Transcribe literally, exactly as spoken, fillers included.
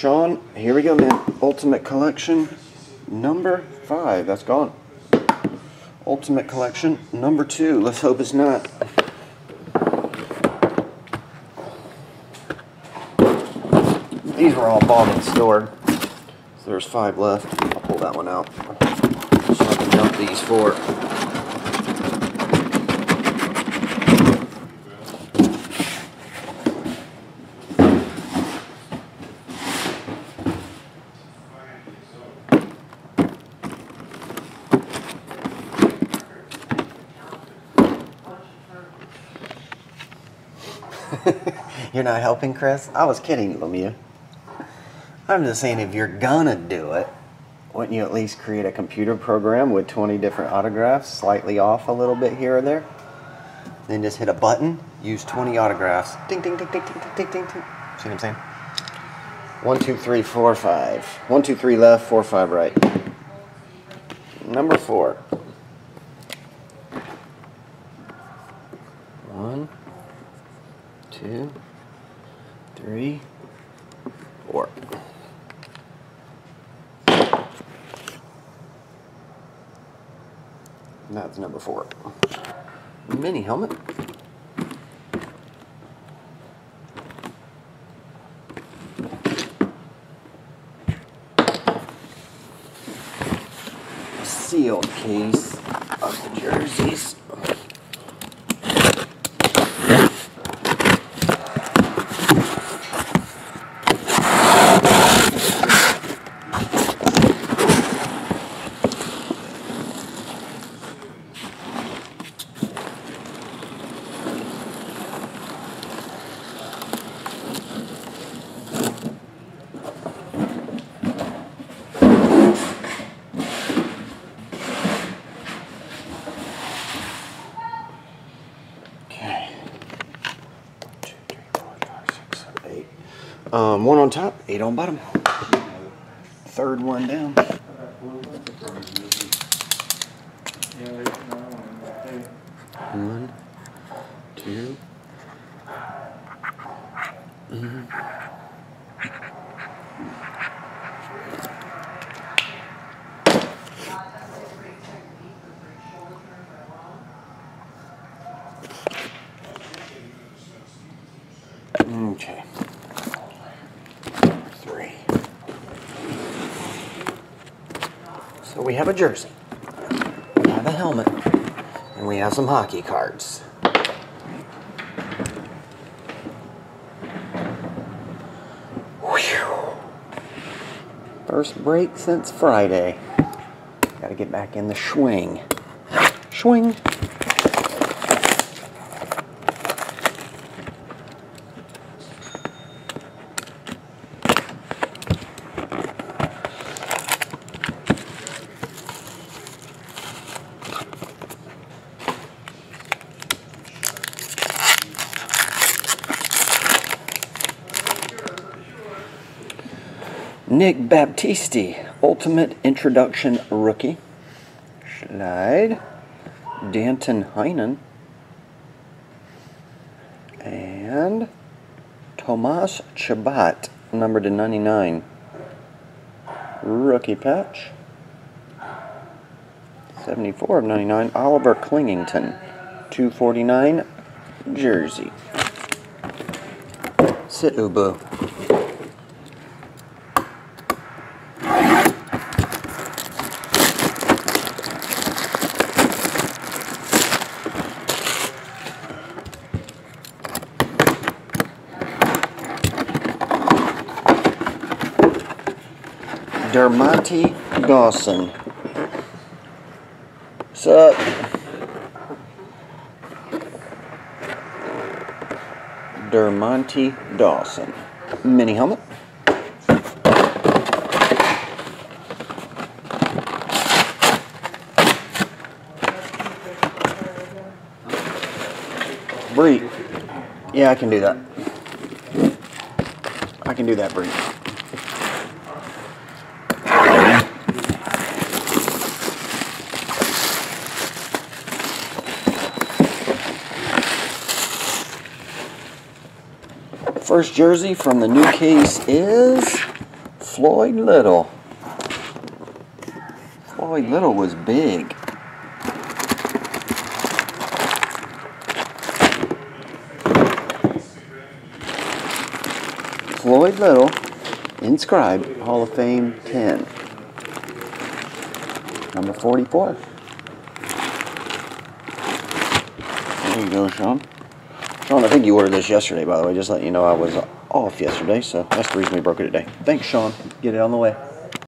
Sean, here we go, man. Ultimate Collection number five. That's gone. Ultimate Collection number two. Let's hope it's not. These were all bought and stored. So there's five left. I'll pull that one out so I can dump these four. You're not helping, Chris? I was kidding, Lemieux. I'm just saying, if you're gonna do it, wouldn't you at least create a computer program with twenty different autographs, slightly off a little bit here or there? Then just hit a button, use twenty autographs. Ding, ding, ding, ding, ding, ding, ding, ding. See what I'm saying? One, two, three, four, five. One, two, three left, four, five right. Number four. One, two, three, four. That's number four. Mini helmet. Sealed case of the jerseys. Um, one on top, eight on bottom. Third one down. One, two. Mm-hmm. Okay. So we have a jersey, we have a helmet, and we have some hockey cards. Whew. First break since Friday. Gotta get back in the swing. Swing. Nick Baptiste, Ultimate Introduction Rookie. Slide. Danton Heinen. And Tomas Chabot, number to ninety-nine. Rookie patch. seventy-four of ninety-nine. Oliver Clingington, two forty-nine. Jersey. Sit, Ubu. Dermontti Dawson. What's up? Dermontti Dawson. Mini helmet. Bree. Yeah, I can do that. I can do that, Bree. First jersey from the new case is Floyd Little. Floyd Little was big. Floyd Little, inscribed Hall of Fame ten. Number forty-four. There you go, Sean. Sean, I think you ordered this yesterday, by the way. Just letting you know I was off yesterday, so that's the reason we broke it today. Thanks, Sean. Get it on the way.